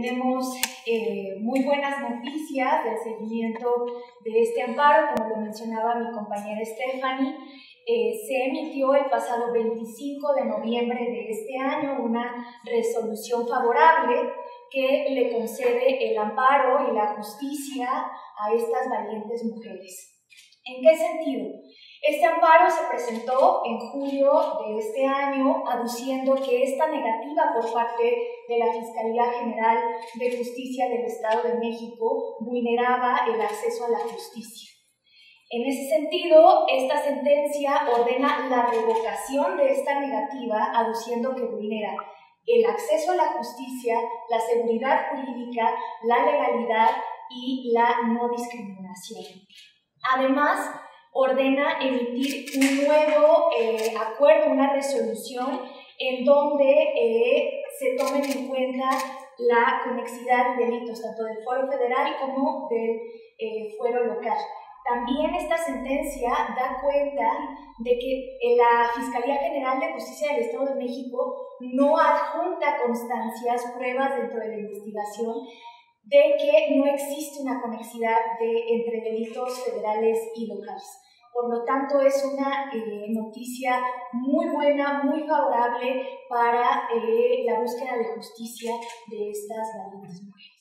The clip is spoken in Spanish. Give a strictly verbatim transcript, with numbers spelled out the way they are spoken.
Tenemos eh, muy buenas noticias del seguimiento de este amparo, como lo mencionaba mi compañera Stephanie. Eh, se emitió el pasado veinticinco de noviembre de este año una resolución favorable que le concede el amparo y la justicia a estas valientes mujeres. ¿En qué sentido? Este amparo se presentó en julio de este año, aduciendo que esta negativa por parte de la Fiscalía General de Justicia del Estado de México vulneraba el acceso a la justicia. En ese sentido, esta sentencia ordena la revocación de esta negativa, aduciendo que vulnera el acceso a la justicia, la seguridad jurídica, la legalidad y la no discriminación. Además, ordena emitir un nuevo eh, acuerdo, una resolución, en donde eh, se tomen en cuenta la conexidad de delitos, tanto del fuero federal como del eh, fuero local. También esta sentencia da cuenta de que la Fiscalía General de Justicia del Estado de México no adjunta constancias, pruebas dentro de la investigación, de que no existe una conexidad de, entre delitos federales y locales. Por lo tanto, es una eh, noticia muy buena, muy favorable para eh, la búsqueda de justicia de estas valientes mujeres.